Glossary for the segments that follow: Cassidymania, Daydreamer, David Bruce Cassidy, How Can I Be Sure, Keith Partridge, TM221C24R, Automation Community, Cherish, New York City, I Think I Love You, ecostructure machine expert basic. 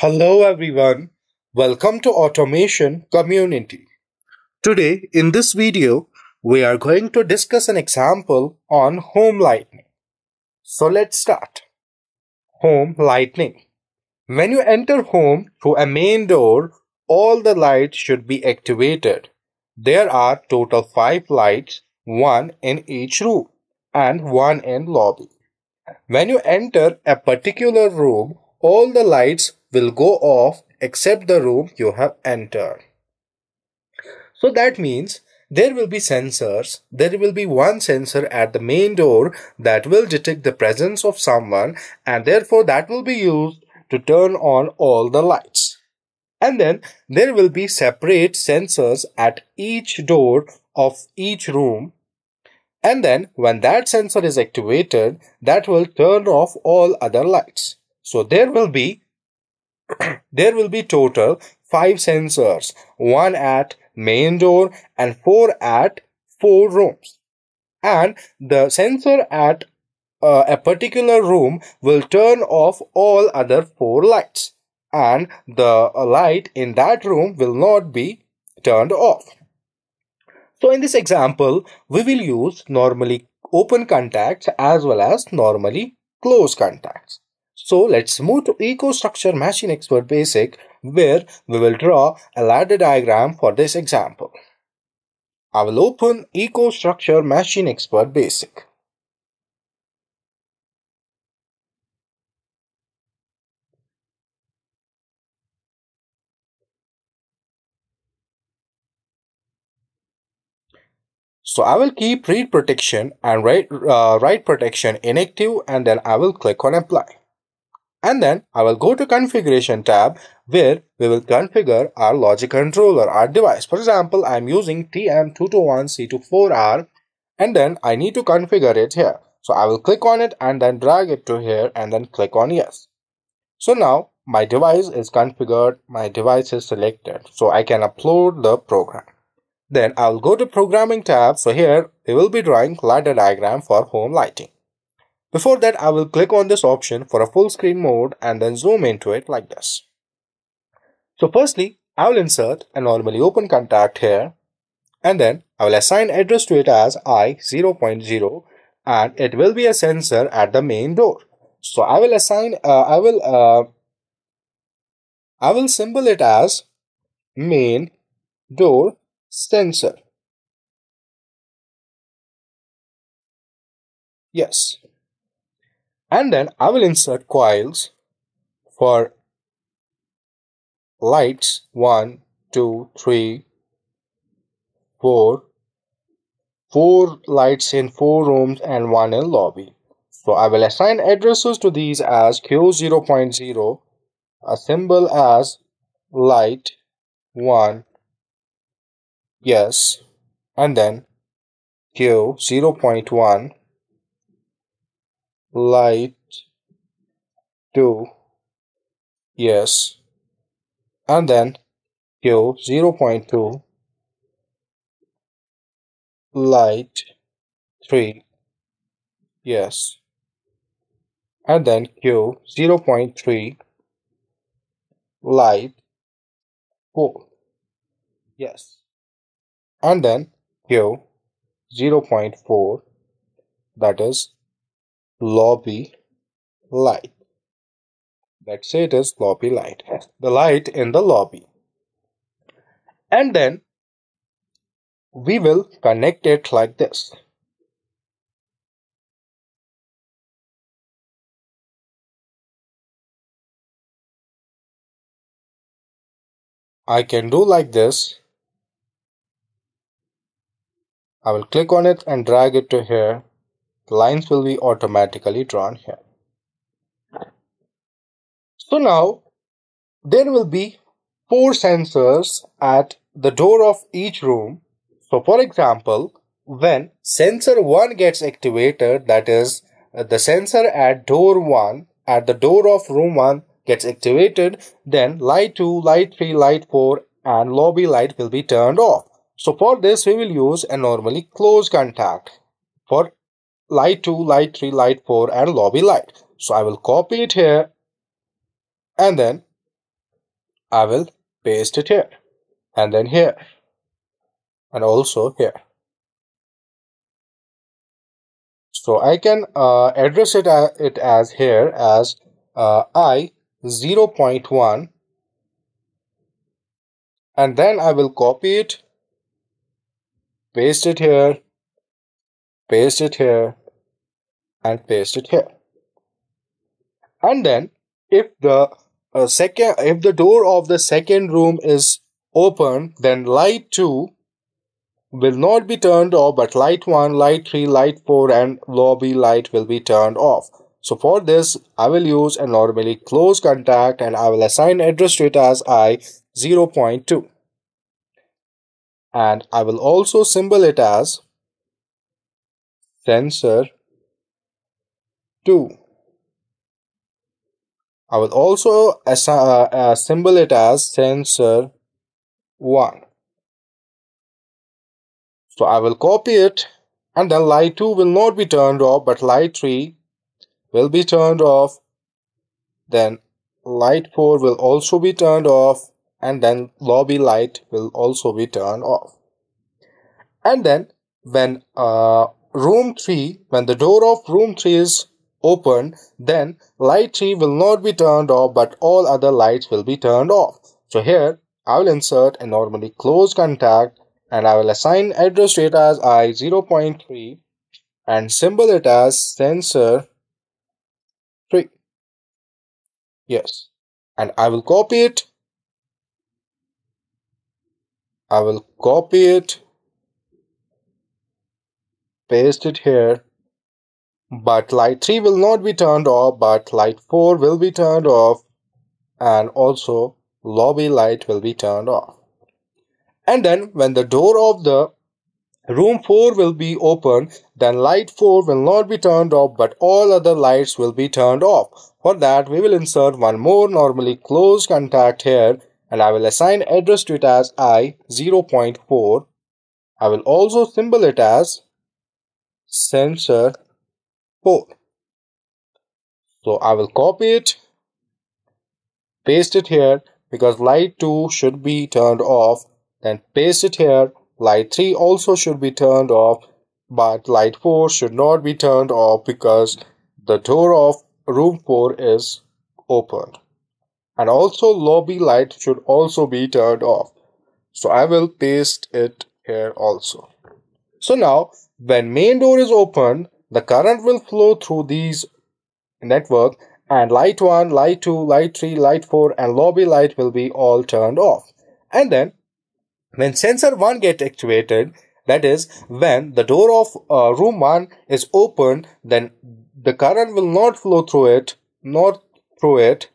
Hello everyone, welcome to Automation Community. Today in this video, we are going to discuss an example on home lighting. So let's start. Home lighting. When you enter home through a main door, all the lights should be activated. There are total 5 lights, one in each room and one in lobby. When you enter a particular room, all the lights will go off except the room you have entered. So that means there will be sensors. There will be one sensor at the main door that will detect the presence of someone, and therefore that will be used to turn on all the lights. And then there will be separate sensors at each door of each room. And then when that sensor is activated, that will turn off all other lights. So there will be total 5 sensors, one at main door and 4 at 4 rooms. And the sensor at a particular room will turn off all other 4 lights, and the light in that room will not be turned off. So in this example, we will use normally open contacts as well as normally closed contacts. So let's move to ecostructure machine expert basic, where we will draw a ladder diagram for this example. I will open ecostructure machine expert basic. So I will keep read protection and write protection inactive, and then I will click on apply. And then I will go to configuration tab, where we will configure our logic controller, our device. For example, I am using TM221C24R, and then I need to configure it here. So I will click on it and then drag it to here and then click on yes. So now my device is configured, my device is selected, so I can upload the program. Then I will go to programming tab. So here we will be drawing ladder diagram for home lighting. Before that, I will click on this option for a full screen mode and then zoom into it like this. So firstly, I will insert a normally open contact here, and then I will assign address to it as I0.0, and it will be a sensor at the main door. So I will assign, I will symbol it as main door sensor. Yes. And then I will insert coils for lights 1, 2, 3, 4. 4 lights in 4 rooms and 1 in lobby. So I will assign addresses to these as Q0.0, a symbol as light 1, yes, and then Q0.1. Light 2, yes, and then Q0.2, light 3, yes, and then Q0.3, light 4, yes, and then Q0.4, that is lobby light. Let's say it is lobby light, the light in the lobby. And then we will connect it like this. I can do like this. I will click on it and drag it to here. Lines will be automatically drawn here. So now there will be 4 sensors at the door of each room. So for example, when sensor 1 gets activated, that is the sensor at door 1 at the door of room 1 gets activated, then light 2, light 3, light 4 and lobby light will be turned off. So for this we will use a normally closed contact for light 2, light 3, light 4 and lobby light. So I will copy it here and then I will paste it here and then here and also here. So I can address it as here as I 0.1 and then I will copy it, paste it here, paste it here and paste it here. And then if the if the door of the second room is open, then light 2 will not be turned off, but light 1, light 3, light 4 and lobby light will be turned off. So for this I will use a normally closed contact and I will assign address to it as I 0.2 and I will also symbol it as sensor 2. I will also symbol it as sensor 1. So I will copy it and then light 2 will not be turned off, but light 3 will be turned off, then light 4 will also be turned off and then lobby light will also be turned off. And then when the door of room 3 is open, then light 3 will not be turned off, but all other lights will be turned off. So here I will insert a normally closed contact and I will assign address to it as I 0.3 and symbol it as sensor 3. Yes, and I will copy it. I will copy it, paste it here, but light 3 will not be turned off, but light 4 will be turned off and also lobby light will be turned off. And then when the door of the room 4 will be open, then light 4 will not be turned off, but all other lights will be turned off. For that we will insert one more normally closed contact here and I will assign address to it as I 0.4. I will also symbol it as sensor 4. So I will copy it, paste it here because light 2 should be turned off, then paste it here, light 3 also should be turned off, but light 4 should not be turned off because the door of room 4 is open. And also lobby light should also be turned off. So I will paste it here also. So now when main door is open, the current will flow through these network and light 1, light 2, light 3, light 4 and lobby light will be all turned off. And then when sensor 1 gets activated, that is when the door of room 1 is open, then the current will not flow through it, not through it,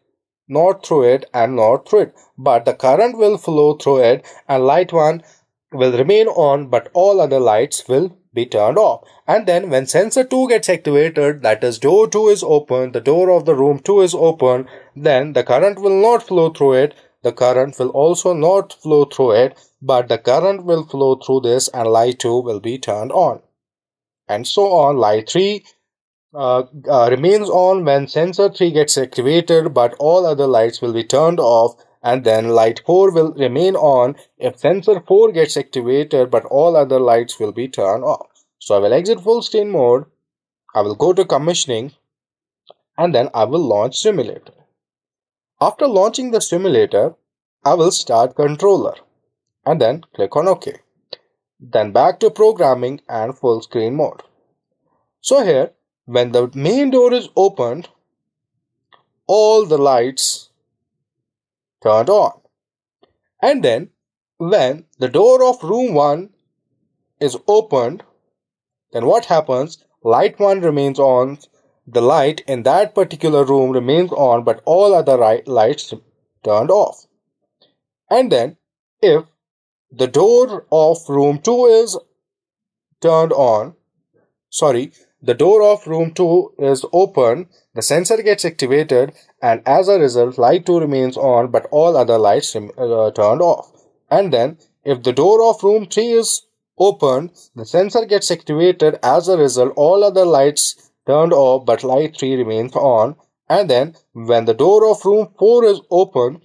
not through it and not through it, but the current will flow through it and light 1 will remain on, but all other lights will be turned off. And then when sensor 2 gets activated, that is door 2 is open, the door of the room 2 is open, then the current will not flow through it, the current will also not flow through it, but the current will flow through this and light 2 will be turned on and so on. Light 3 remains on when sensor 3 gets activated, but all other lights will be turned off. And then light 4 will remain on if sensor 4 gets activated, but all other lights will be turned off. So I will exit full screen mode, I will go to commissioning and then I will launch simulator. After launching the simulator, I will start controller and then click on OK. Then back to programming and full screen mode. So here when the main door is opened, all the lights turned on. And then when the door of room 1 is opened, then what happens? Light 1 remains on, the light in that particular room remains on, but all other lights turned off. And then if the door of room 2 is turned on, the door of room 2 is open, the sensor gets activated and as a result light 2 remains on, but all other lights turned off. And then If the door of room 3 is opened, the sensor gets activated. As a result, all other lights turned off, but light 3 remains on. And then when the door of room 4 is opened,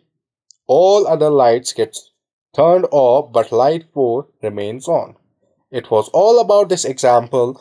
all other lights get turned off, but light 4 remains on. It was all about this example.